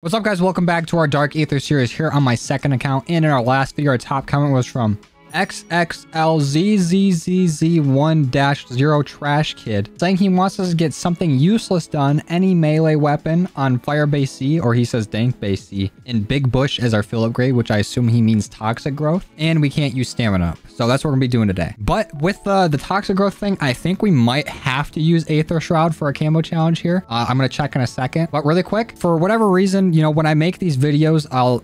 What's up, guys? Welcome back to our Dark Aether series here on my second account. And in our last video, our top comment was from XXLZZZZ1-0 Trash Kid, saying he wants us to get something useless done, any melee weapon on Firebase Z, or he says Dankbase Z, and Big Bush as our fill upgrade, which I assume he means Toxic Growth, and we can't use Stamina. So that's what we're gonna be doing today. But with the Toxic Growth thing, I think we might have to use Aether Shroud for a camo challenge here. I'm gonna check in a second, but really quick, for whatever reason, you know, when I make these videos, I'll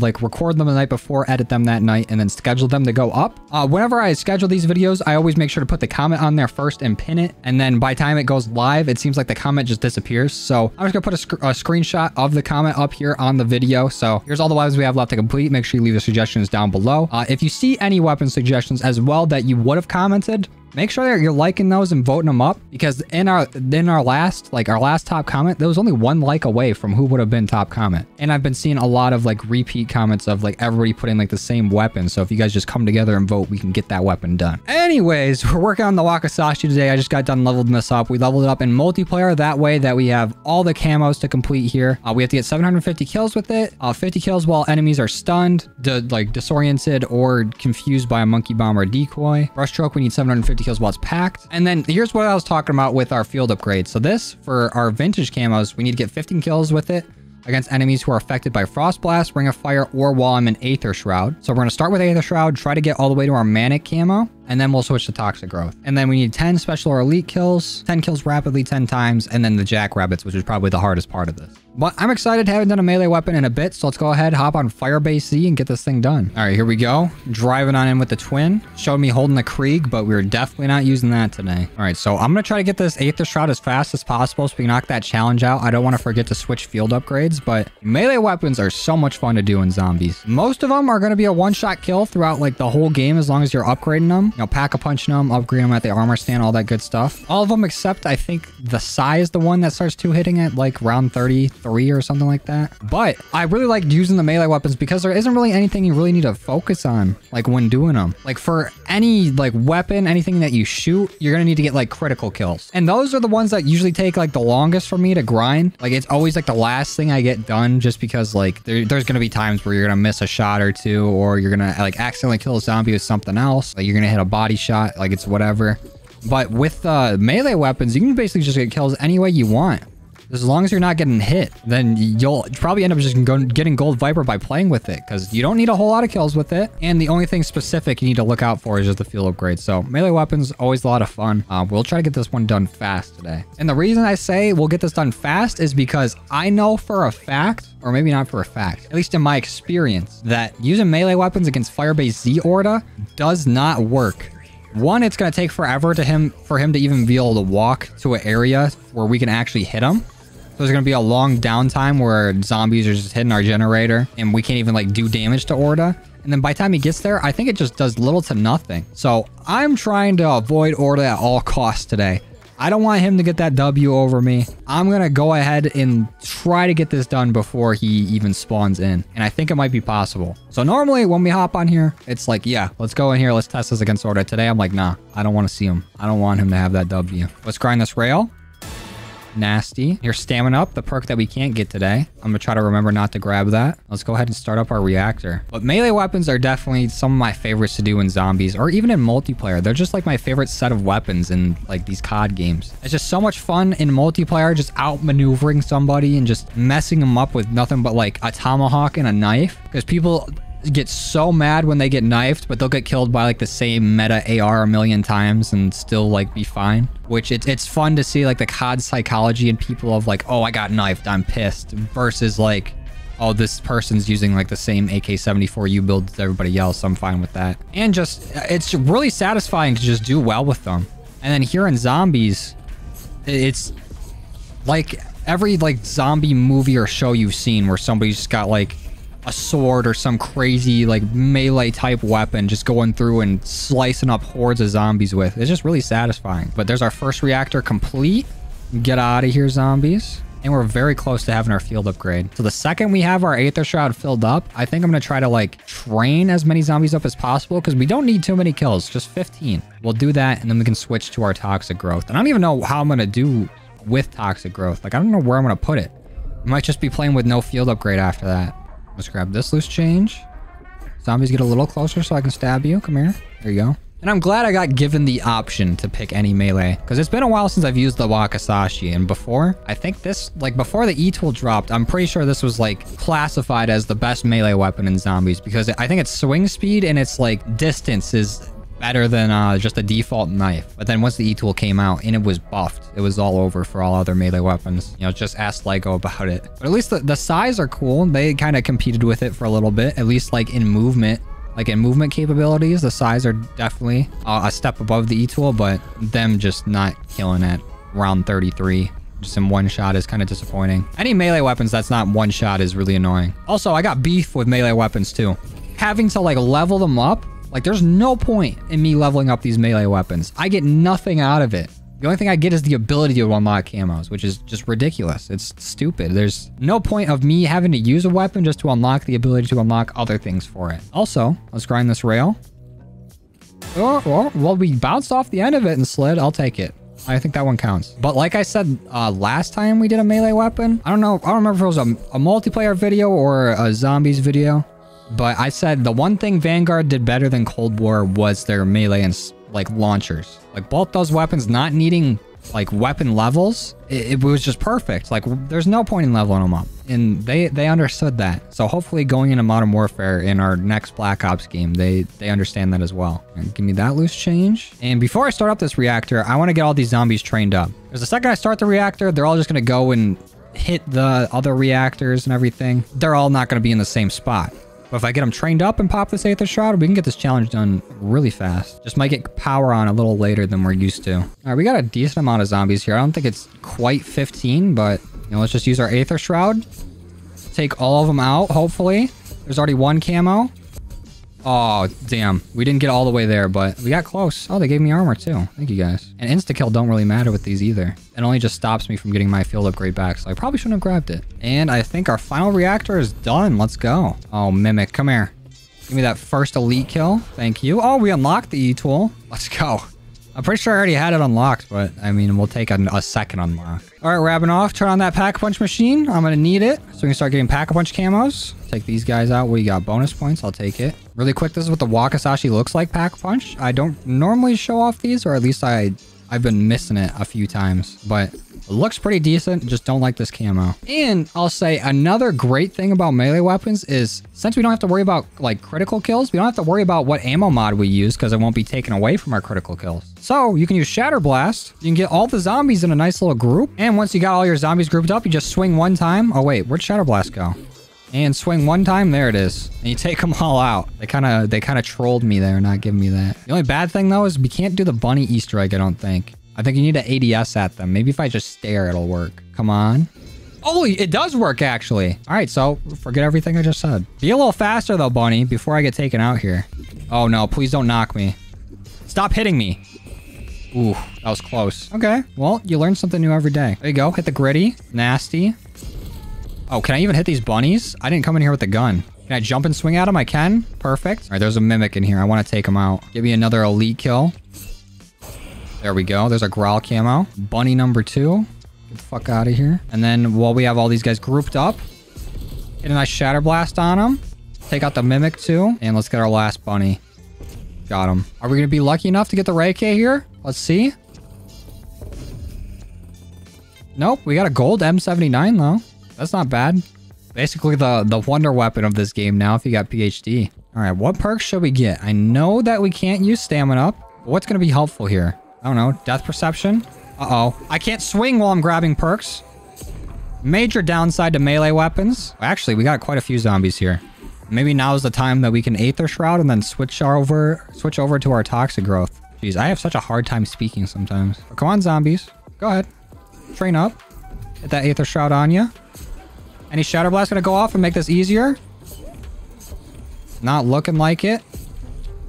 like record them the night before, edit them that night, and then schedule them to go up. Whenever I schedule these videos, I always make sure to put the comment on there first and pin it. And then by the time it goes live, it seems like the comment just disappears. So I'm just gonna put a screenshot of the comment up here on the video. So here's all the weapons we have left to complete. Make sure you leave your suggestions down below. If you see any weapons suggestions as well that you would have commented, make sure that you're liking those and voting them up, because in our last top comment, there was only one like away from who would have been top comment. And I've been seeing a lot of like repeat comments of like everybody putting like the same weapon. So if you guys just come together and vote, we can get that weapon done. Anyways, we're working on the Wakizashi today. I just got done leveling this up. We leveled it up in multiplayer that way that we have all the camos to complete here. We have to get 750 kills with it. 50 kills while enemies are stunned, disoriented, or confused by a monkey bomb or decoy. Brushstroke, we need 750 kills while it's packed. And then here's what I was talking about with our field upgrade. So this, for our vintage camos, we need to get 15 kills with it against enemies who are affected by Frost Blast, Ring of Fire, or while I'm in Aether Shroud. So we're going to start with Aether Shroud, try to get all the way to our Manic camo, and then we'll switch to Toxic Growth. And then we need 10 special or elite kills, 10 kills rapidly 10 times, and then the Jackrabbits, which is probably the hardest part of this. But I'm excited, haven't done a melee weapon in a bit, so let's go ahead, hop on Firebase Z and get this thing done. All right, here we go. Driving on in with the twin. Showed me holding the Krieg, but we were definitely not using that today. All right, so I'm gonna try to get this Aether Shroud as fast as possible so we can knock that challenge out. I don't wanna forget to switch field upgrades, but melee weapons are so much fun to do in zombies. Most of them are gonna be a one-shot kill throughout like the whole game as long as you're upgrading them. You know, Pack-a-Punch them, upgrade them at the armor stand, all that good stuff. All of them except, I think, the Psy is the one that starts two-hitting at like round 33 or something like that. But I really like using the melee weapons because there isn't really anything you really need to focus on, like when doing them. Like for any like weapon, anything that you shoot, you're gonna need to get like critical kills. And those are the ones that usually take like the longest for me to grind. Like it's always like the last thing I get done just because like there's gonna be times where you're gonna miss a shot or two, or you're gonna like accidentally kill a zombie with something else. Like you're gonna hit a body shot, like it's whatever. But with melee weapons, you can basically just get kills any way you want. As long as you're not getting hit, then you'll probably end up just getting Golden Viper by playing with it, because you don't need a whole lot of kills with it. And the only thing specific you need to look out for is just the field upgrade. So melee weapons, always a lot of fun. We'll try to get this one done fast today. And the reason I say we'll get this done fast is because I know for a fact, or maybe not for a fact, at least in my experience, that using melee weapons against Firebase Z Orda does not work. One, it's going to take forever for him to even be able to walk to an area where we can actually hit him. So there's going to be a long downtime where zombies are just hitting our generator and we can't even like do damage to Orda. And then by the time he gets there, I think it just does little to nothing. So I'm trying to avoid Orda at all costs today. I don't want him to get that W over me. I'm going to go ahead and try to get this done before he even spawns in. And I think it might be possible. So normally when we hop on here, it's like, yeah, let's go in here. Let's test this against Orda. Today, I'm like, nah, I don't want to see him. I don't want him to have that W. Let's grind this rail. Nasty. Here's Stamina Up, the perk that we can't get today. I'm gonna try to remember not to grab that. Let's go ahead and start up our reactor. But melee weapons are definitely some of my favorites to do in zombies, or even in multiplayer. They're just like my favorite set of weapons in like these COD games. It's just so much fun in multiplayer, just outmaneuvering somebody and just messing them up with nothing but like a tomahawk and a knife. Because people get so mad when they get knifed, but they'll get killed by like the same meta AR a million times and still like be fine. Which it's fun to see like the COD psychology in people of like, oh, I got knifed, I'm pissed, versus like, oh, this person's using like the same AK-74U build as everybody else, I'm fine with that. And just, it's really satisfying to just do well with them. And then here in zombies, it's like every like zombie movie or show you've seen where somebody's just got like a sword or some crazy like melee type weapon just going through and slicing up hordes of zombies with. It's just really satisfying. But there's our first reactor complete. Get out of here, zombies. And we're very close to having our field upgrade. So the second we have our Aether Shroud filled up, I think I'm going to try to like train as many zombies up as possible because we don't need too many kills, just 15. We'll do that and then we can switch to our Toxic Growth. And I don't even know how I'm going to do with Toxic Growth. Like I don't know where I'm going to put it. I might just be playing with no field upgrade after that. Let's grab this loose change. Zombies get a little closer so I can stab you. Come here. There you go. And I'm glad I got given the option to pick any melee, because it's been a while since I've used the Wakizashi. And before, I think this, like before the E-Tool dropped, I'm pretty sure this was like classified as the best melee weapon in zombies, because I think its swing speed and its like distance is better than just a default knife. But then once the E-Tool came out and it was buffed, it was all over for all other melee weapons. You know, just ask Lego about it. But at least the size are cool. They kind of competed with it for a little bit, at least like in movement. Like in movement capabilities, the size are definitely a step above the E-Tool, but them just not killing at round 33. Just in one shot is kind of disappointing. Any melee weapons that's not one shot is really annoying. Also, I got beef with melee weapons too. Having to like level them up, like there's no point in me leveling up these melee weapons. I get nothing out of it. The only thing I get is the ability to unlock camos, which is just ridiculous. It's stupid. There's no point of me having to use a weapon just to unlock the ability to unlock other things for it. Also, let's grind this rail. Oh, well, we bounced off the end of it and slid. I'll take it. I think that one counts. But like I said, last time we did a melee weapon, I don't know. I don't remember if it was a multiplayer video or a zombies video, but I said the one thing Vanguard did better than Cold War was their melee and like launchers. Like both those weapons not needing like weapon levels, it was just perfect. Like there's no point in leveling them up, and they understood that. So hopefully going into Modern Warfare in our next Black Ops game, they understand that as well. And give me that loose change. And before I start up this reactor, I want to get all these zombies trained up, because the second I start the reactor, they're all just going to go and hit the other reactors and everything. They're all not going to be in the same spot. But if I get them trained up and pop this Aether Shroud, we can get this challenge done really fast. Just might get power on a little later than we're used to. All right, we got a decent amount of zombies here. I don't think it's quite 15, but you know, let's just use our Aether Shroud. Take all of them out, hopefully. There's already one camo. Oh, damn. We didn't get all the way there, but we got close. Oh, they gave me armor too. Thank you guys. And insta-kill don't really matter with these either. It only just stops me from getting my field upgrade back, so I probably shouldn't have grabbed it. And I think our final reactor is done. Let's go. Oh, Mimic, come here. Give me that first elite kill. Thank you. Oh, we unlocked the E-Tool. Let's go. I'm pretty sure I already had it unlocked, but I mean, we'll take a second unlock. All right, wrapping off. Turn on that Pack-a-Punch machine. I'm going to need it. So we can start getting Pack-a-Punch camos. Take these guys out. We got bonus points. I'll take it. Really quick, this is what the Wakizashi looks like Pack-a-Punch. I don't normally show off these, or at least I've been missing it a few times, but it looks pretty decent. Just don't like this camo. And I'll say another great thing about melee weapons is, since we don't have to worry about like critical kills, we don't have to worry about what ammo mod we use, because it won't be taken away from our critical kills. So you can use Shatter Blast. You can get all the zombies in a nice little group. And once you got all your zombies grouped up, you just swing one time. Oh wait, where'd Shatter Blast go? And swing one time, there it is. And you take them all out. They kind of trolled me there, not giving me that. The only bad thing though is we can't do the bunny Easter egg, I don't think. I think you need to ADS at them. Maybe if I just stare, it'll work. Come on. Oh, it does work actually. All right, so forget everything I just said. Be a little faster though, bunny, before I get taken out here. Oh no, please don't knock me. Stop hitting me. Ooh, that was close. Okay, well, you learn something new every day. There you go, hit the gritty. Nasty. Oh, can I even hit these bunnies? I didn't come in here with the gun. Can I jump and swing at them? I can. Perfect. All right, there's a Mimic in here. I want to take him out. Give me another elite kill. There we go. There's a Growl camo. Bunny number two. Get the fuck out of here. And then while we have all these guys grouped up, get a nice Shatter Blast on them. Take out the Mimic too. And let's get our last bunny. Got him. Are we going to be lucky enough to get the Reiki here? Let's see. Nope. We got a gold M79 though. That's not bad. Basically the wonder weapon of this game now if you got PhD. All right, what perks should we get? I know that we can't use stamina up, but what's going to be helpful here? I don't know. Death Perception? Uh-oh. I can't swing while I'm grabbing perks. Major downside to melee weapons. Actually, we got quite a few zombies here. Maybe now is the time that we can Aether Shroud and then switch over to our Toxic Growth. Jeez, I have such a hard time speaking sometimes. But come on, zombies. Go ahead. Train up. Get that Aether Shroud on you. Any Shatter Blast gonna go off and make this easier? Not looking like it.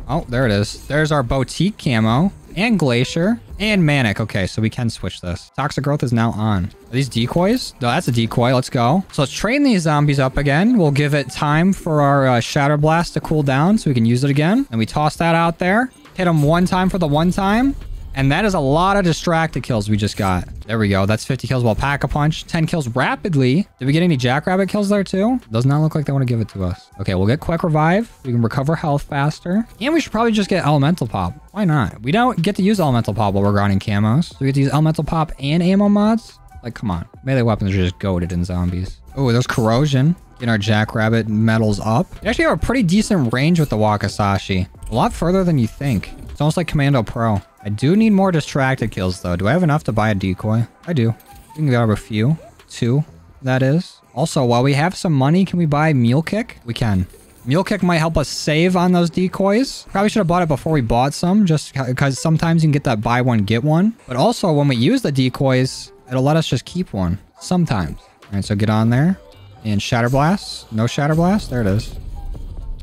Oh, there it is. There's our boutique camo and Glacier and Manic. Okay, so we can switch this. Toxic Growth is now on. Are these decoys? No, that's a decoy. Let's go. So let's train these zombies up again. We'll give it time for our Shatter Blast to cool down so we can use it again. And we toss that out there. Hit them one time for the one time. And that is a lot of distracted kills we just got. There we go. That's 50 kills while Pack-a-Punch. 10 kills rapidly. Did we get any Jackrabbit kills there too? Does not look like they want to give it to us. Okay, we'll get Quick Revive. We can recover health faster. And we should probably just get Elemental Pop. Why not? We don't get to use Elemental Pop while we're grinding camos. So we get to use Elemental Pop and ammo mods. Like, come on. Melee weapons are just goated in zombies. Oh, there's Corrosion. Getting our Jackrabbit medals up. We actually have a pretty decent range with the Wakizashi. A lot further than you think. It's almost like Commando Pro. I do need more distracted kills, though. Do I have enough to buy a decoy? I do. We can grab a few. 2, that is. Also, while we have some money, can we buy Mule Kick? We can. Mule Kick might help us save on those decoys. Probably should have bought it before we bought some, just because sometimes you can get that buy one, get one. But also, when we use the decoys, it'll let us just keep one. Sometimes. All right, so get on there. And Shatter Blast. No Shatter Blast. There it is.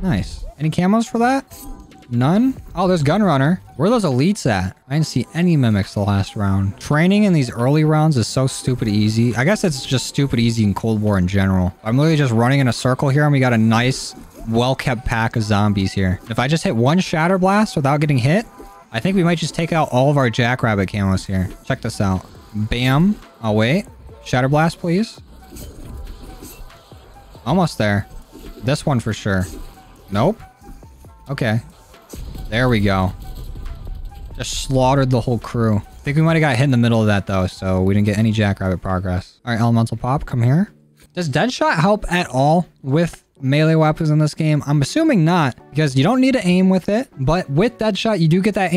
Nice. Any camos for that? None? Oh, there's Gunrunner. Where are those elites at? I didn't see any mimics the last round. Training in these early rounds is so stupid easy. I guess it's just stupid easy in Cold War in general. I'm literally just running in a circle here and we got a nice, well-kept pack of zombies here. If I just hit one Shatter Blast without getting hit, I think we might just take out all of our Jackrabbit camos here. Check this out. Bam. Oh, wait. Shatter Blast, please. Almost there. This one for sure. Nope. Okay. There we go. Just slaughtered the whole crew. I think we might have got hit in the middle of that, though, so we didn't get any Jackrabbit progress. All right, Elemental Pop, come here. Does Deadshot help at all with melee weapons in this game? I'm assuming not, because you don't need to aim with it, but with Deadshot, you do get that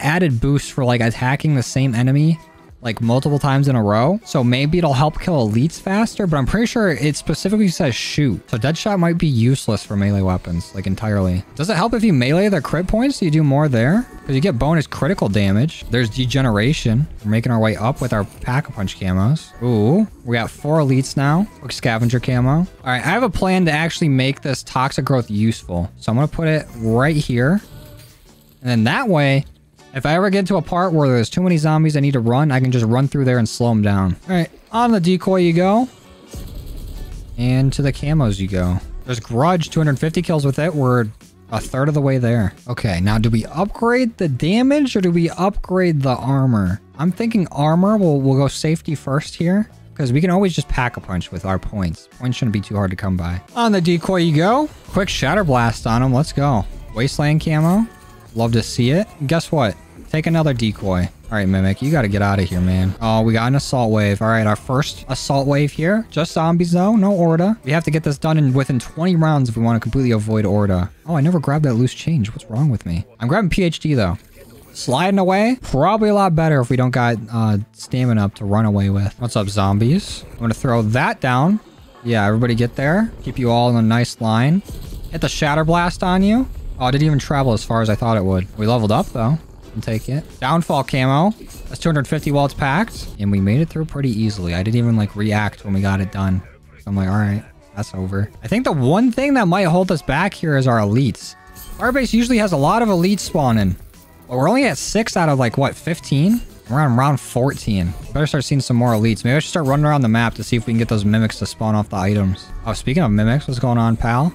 added boost for, like, attacking the same enemy, like, multiple times in a row. So maybe it'll help kill elites faster, but I'm pretty sure it specifically says shoot. So Deadshot might be useless for melee weapons, like, entirely. Does it help if you melee their crit points? Do you do more there? Because you get bonus critical damage. There's Degeneration. We're making our way up with our Pack-a-Punch camos. Ooh, we got 4 elites now. Quick Scavenger camo. All right, I have a plan to actually make this Toxic Growth useful. So I'm gonna put it right here. And then that way, if I ever get to a part where there's too many zombies I need to run, I can just run through there and slow them down. All right, on the decoy you go. And to the camos you go. There's Grudge, 250 kills with it. We're a third of the way there. Okay, now do we upgrade the damage or do we upgrade the armor? I'm thinking armor. We'll go safety first here because we can always just Pack-a-Punch with our points. Points shouldn't be too hard to come by. On the decoy you go. Quick Shatter Blast on him. Let's go. Wasteland camo. Love to see it. And guess what? Take another decoy. All right, Mimic, you got to get out of here, man. Oh, we got an assault wave. All right, our first assault wave here. Just zombies, though. No Orda. We have to get this done within 20 rounds if we want to completely avoid Orda. Oh, I never grabbed that loose change. What's wrong with me? I'm grabbing PhD, though. Sliding away. Probably a lot better if we don't got stamina up to run away with. What's up, zombies? I'm going to throw that down. Yeah, everybody get there. Keep you all in a nice line. Hit the Shatter Blast on you. Oh, it didn't even travel as far as I thought it would. We leveled up, though. And take it. Downfall camo. That's 250 while it's packed. And we made it through pretty easily. I didn't even, like, react when we got it done. So I'm like, all right, that's over. I think the one thing that might hold us back here is our elites. Firebase usually has a lot of elites spawning. But we're only at 6 out of, like, what, 15? We're on round 14. Better start seeing some more elites. Maybe I should start running around the map to see if we can get those mimics to spawn off the items. Oh, speaking of mimics, what's going on, pal?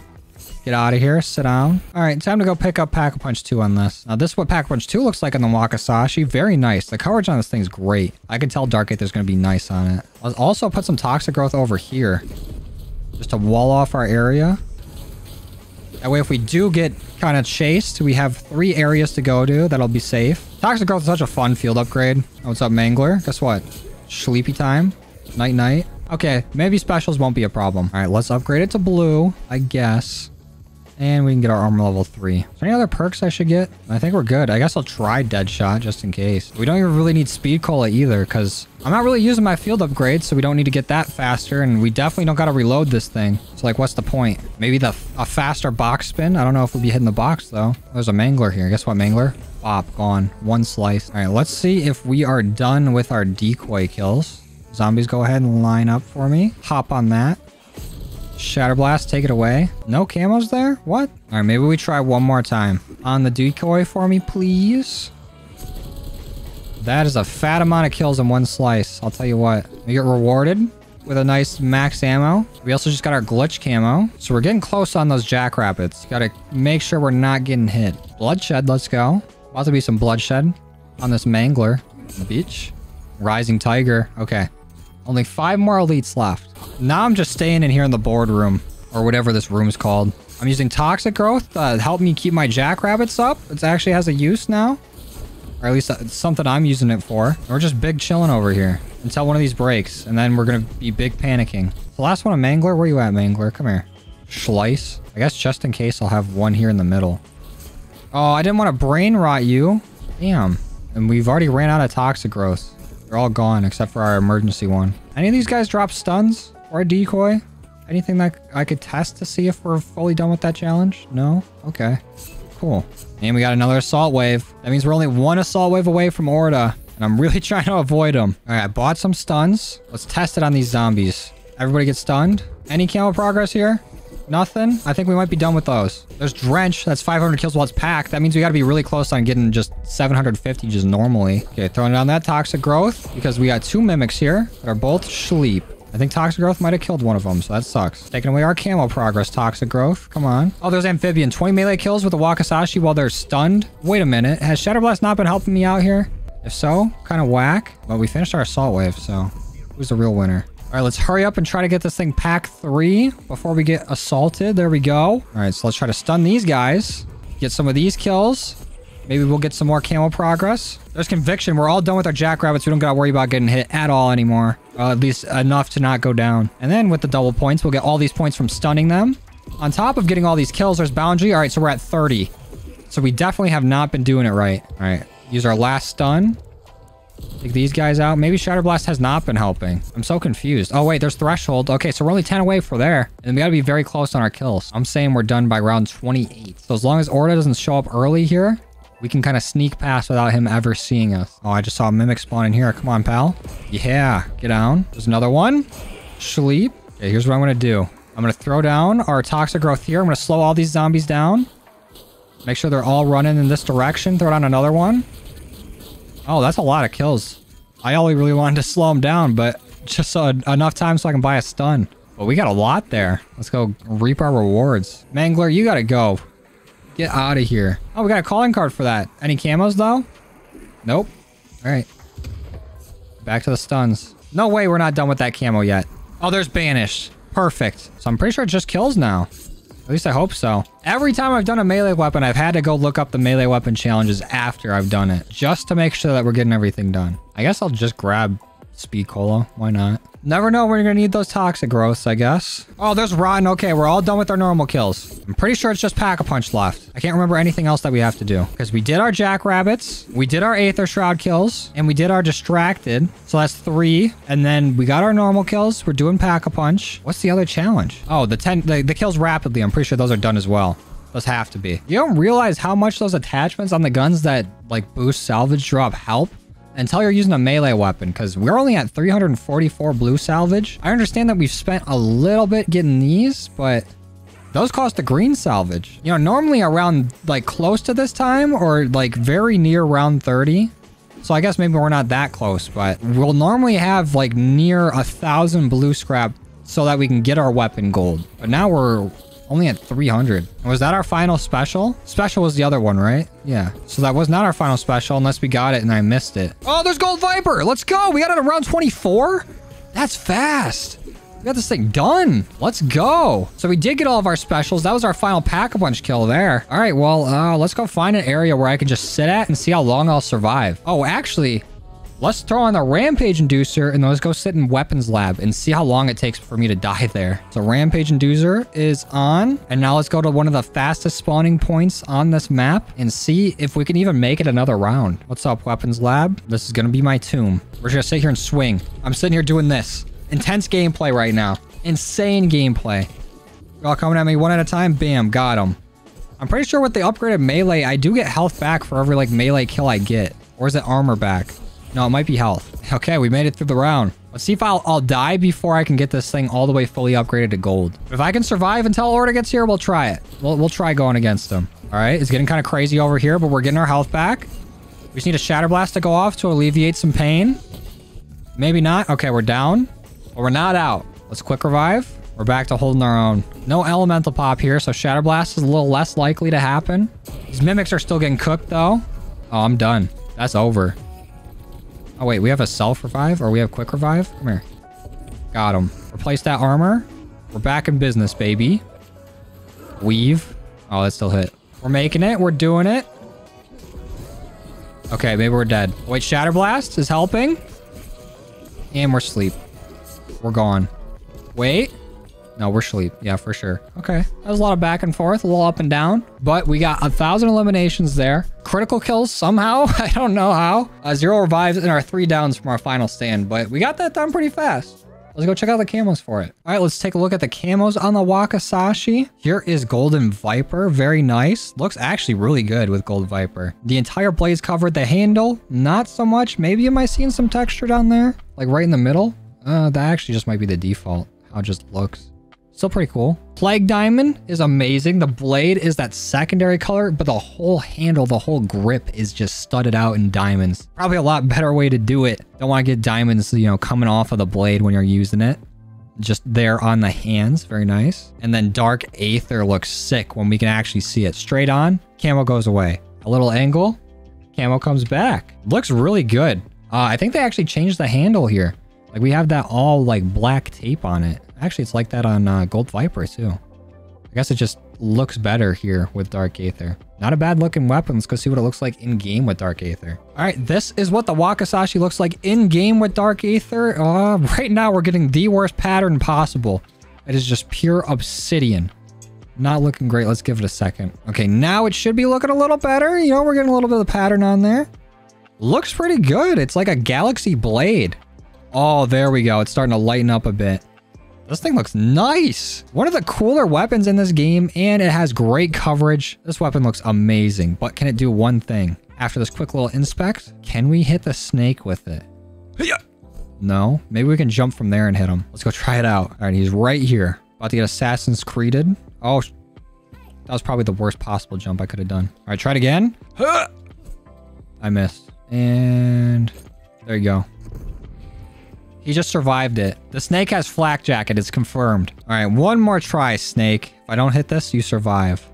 Get out of here. Sit down. All right, time to go pick up Pack-a-Punch 2 on this. Now, this is what Pack-a-Punch 2 looks like on the Wakizashi. Very nice. The coverage on this thing is great. I can tell Dark Aether's going to be nice on it. I'll also put some Toxic Growth over here just to wall off our area. That way, if we do get kind of chased, we have 3 areas to go to that'll be safe. Toxic Growth is such a fun field upgrade. Oh, what's up, Mangler? Guess what? Sleepy time. Night-night. Okay, maybe specials won't be a problem. All right, let's upgrade it to blue, I guess. And we can get our armor level 3. Is there any other perks I should get? I think we're good. I guess I'll try Deadshot just in case. We don't even really need Speed Cola either because I'm not really using my field upgrades, so we don't need to get that faster. And we definitely don't got to reload this thing. So, like, what's the point? Maybe a faster box spin? I don't know if we'll be hitting the box, though. There's a Mangler here. Guess what, Mangler? Bop, gone. One slice. All right, let's see if we are done with our decoy kills. Zombies, go ahead and line up for me. Hop on that. Shatter Blast, take it away. No camos there? What? All right, maybe we try one more time. On the decoy for me, please. That is a fat amount of kills in one slice. I'll tell you what. We get rewarded with a nice max ammo. We also just got our glitch camo. So we're getting close on those Jackrabbits. Got to make sure we're not getting hit. Bloodshed, let's go. About to be some bloodshed. on this Mangler on the beach. Rising Tiger. Okay. Only 5 more elites left. Now I'm just staying in here in the boardroom or whatever this room is called. I'm using Toxic Growth to help me keep my Jackrabbits up. It actually has a use now. Or at least it's something I'm using it for. We're just big chilling over here until one of these breaks. And then we're going to be big panicking. The last one, a Mangler. Where you at, Mangler? Come here. Schleiss. I guess just in case I'll have one here in the middle. Oh, I didn't want to brain rot you. Damn. And we've already ran out of Toxic Growth. They're all gone except for our emergency one. Any of these guys drop stuns or a decoy? Anything that I could test to see if we're fully done with that challenge? No? Okay. Cool. And we got another assault wave. That means we're only one assault wave away from Orda. And I'm really trying to avoid them. All right, I bought some stuns. Let's test it on these zombies. Everybody get stunned. Any camel progress here? Nothing. I think we might be done with those. There's Drench. That's 500 kills while it's packed. That means we got to be really close on getting just 750 just normally. Okay, throwing down that Toxic Growth because we got 2 Mimics here that are both sleep. I think Toxic Growth might have killed one of them, so that sucks. Taking away our camo progress, Toxic Growth. Come on. Oh, there's Amphibian. 20 melee kills with the Wakizashi while they're stunned. Wait a minute. Has Shatter Blast not been helping me out here? If so, kind of whack. But we finished our assault wave, so who's the real winner? All right, let's hurry up and try to get this thing pack 3 before we get assaulted. There we go. All right, so let's try to stun these guys. Get some of these kills. Maybe we'll get some more camo progress. There's Conviction. We're all done with our Jackrabbits. We don't got to worry about getting hit at all anymore. Well, at least enough to not go down. And then with the double points, we'll get all these points from stunning them. On top of getting all these kills, there's Boundary. All right, so we're at 30. So we definitely have not been doing it right. All right, use our last stun. Take these guys out. Maybe Shatter Blast has not been helping. I'm so confused. Oh, wait, there's Threshold. Okay, so we're only 10 away from there. And we got to be very close on our kills. I'm saying we're done by round 28. So as long as Orda doesn't show up early here, we can kind of sneak past without him ever seeing us. Oh, I just saw a Mimic spawn in here. Come on, pal. Yeah, get down. There's another one. Sleep. Okay, here's what I'm going to do. I'm going to throw down our Toxic Growth here. I'm going to slow all these zombies down. Make sure they're all running in this direction. Throw down another one. Oh, that's a lot of kills. I only really wanted to slow them down, but just enough time so I can buy a stun. But we got a lot there. Let's go reap our rewards. Mangler, you got to go. Get out of here. Oh, we got a calling card for that. Any camos, though? Nope. All right. Back to the stuns. No way we're not done with that camo yet. Oh, there's Banished. Perfect. So I'm pretty sure it just kills now. At least I hope so. Every time I've done a melee weapon, I've had to go look up the melee weapon challenges after I've done it. Just to make sure that we're getting everything done. I guess I'll just grab Speed Cola. Why not? Never know when you're going to need those Toxic Growths, I guess. Oh, there's Rotten. Okay, we're all done with our normal kills. I'm pretty sure it's just Pack-a-Punch left. I can't remember anything else that we have to do. Because we did our Jackrabbits. We did our Aether Shroud kills. And we did our Distracted. So that's 3. And then we got our normal kills. We're doing Pack-a-Punch. What's the other challenge? Oh, the kills rapidly. I'm pretty sure those are done as well. Those have to be. You don't realize how much those attachments on the guns that like boost, salvage, drop, help until you're using a melee weapon, because we're only at 344 blue salvage. I understand that we've spent a little bit getting these, but those cost the green salvage. You know, normally around like close to this time or like very near round 30. So I guess maybe we're not that close, but we'll normally have like near 1,000 blue scrap so that we can get our weapon gold. But now we're only at 300. Was that our final special? Special was the other one, right? Yeah. So that was not our final special unless we got it and I missed it. Oh, there's Gold Viper. Let's go. We got it around 24. That's fast. We got this thing done. Let's go. So we did get all of our specials. That was our final Pack-a-Punch kill there. All right. Well, let's go find an area where I can just sit at and see how long I'll survive. Oh, actually, let's throw on the Rampage Inducer and then let's go sit in Weapons Lab and see how long it takes for me to die there. So Rampage Inducer is on. And now let's go to one of the fastest spawning points on this map and see if we can even make it another round. What's up, Weapons Lab? This is going to be my tomb. We're going to sit here and swing. I'm sitting here doing this. Intense gameplay right now. Insane gameplay. Y'all coming at me one at a time. Bam. Got him. I'm pretty sure with the upgraded melee, I do get health back for every like melee kill I get. Or is it armor back? No, it might be health. Okay, we made it through the round. Let's see if I'll die before I can get this thing all the way fully upgraded to gold. If I can survive until Orda gets here, we'll try it. We'll try going against him. All right, it's getting kind of crazy over here, but we're getting our health back. We just need a Shatter Blast to go off to alleviate some pain. Maybe not. Okay, we're down. But we're not out. Let's Quick Revive. We're back to holding our own. No Elemental Pop here, so Shatter Blast is a little less likely to happen. These Mimics are still getting cooked, though. Oh, I'm done. That's over. Oh wait, we have a self revive or we have quick revive? Come here. Got him. Replace that armor. We're back in business, baby. Weave. Oh, that still hit. We're making it. We're doing it. Okay, maybe we're dead. Wait, Shatter Blast is helping. And we're asleep. We're gone. Wait. No, we're asleep. Yeah, for sure. Okay. That was a lot of back and forth, a little up and down. But we got 1,000 eliminations there. Critical kills somehow. I don't know how. 0 revives and our 3 downs from our final stand. But we got that done pretty fast. Let's go check out the camos for it. All right, let's take a look at the camos on the Wakizashi. Here is Golden Viper. Very nice. Looks actually really good with Golden Viper. The entire blade's covered. The handle, not so much. Maybe am I seeing some texture down there? Like right in the middle? That actually just might be the default. How it just looks. Still pretty cool. Plague Diamond is amazing. The blade is that secondary color, but the whole handle, the whole grip is just studded out in diamonds. Probably a lot better way to do it. Don't want to get diamonds, you know, coming off of the blade when you're using it. Just there on the hands. Very nice. And then Dark Aether looks sick when we can actually see it. Straight on, camo goes away. A little angle, camo comes back. Looks really good. I think they actually changed the handle here. Like we have that all like black tape on it. Actually, it's like that on Gold Viper, too. I guess it just looks better here with Dark Aether. Not a bad looking weapon. Let's go see what it looks like in-game with Dark Aether. All right, this is what the Wakizashi looks like in-game with Dark Aether. Right now, we're getting the worst pattern possible. It is just pure obsidian. Not looking great. Let's give it a second. Okay, now it should be looking a little better. You know, we're getting a little bit of the pattern on there. Looks pretty good. It's like a galaxy blade. Oh, there we go. It's starting to lighten up a bit. This thing looks nice. One of the cooler weapons in this game, and it has great coverage. This weapon looks amazing, but can it do one thing? After this quick little inspect, can we hit the snake with it? Yeah. No, maybe we can jump from there and hit him. Let's go try it out. All right, he's right here. About to get Assassin's Creeded. Oh, that was probably the worst possible jump I could have done. All right, try it again. I missed. And there you go. He just survived it. The snake has flak jacket. It's confirmed. All right, one more try, snake. If I don't hit this, you survive.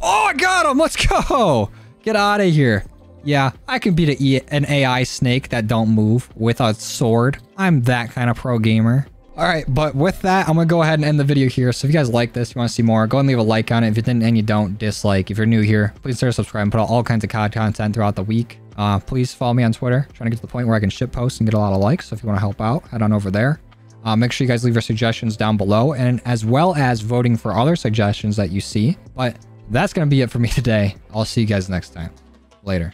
Oh, I got him. Let's go. Get out of here. Yeah, I can beat an AI snake that don't move with a sword. I'm that kind of pro gamer. All right, but with that, I'm going to go ahead and end the video here. So if you guys like this, you want to see more, go ahead and leave a like on it. If you didn't and you don't, dislike. If you're new here, please consider subscribing. Put out all kinds of COD content throughout the week. Please follow me on Twitter. I'm trying to get to the point where I can ship post and get a lot of likes. So if you want to help out, head on over there. Make sure you guys leave your suggestions down below, and as well as voting for other suggestions that you see. But that's going to be it for me today. I'll see you guys next time. Later.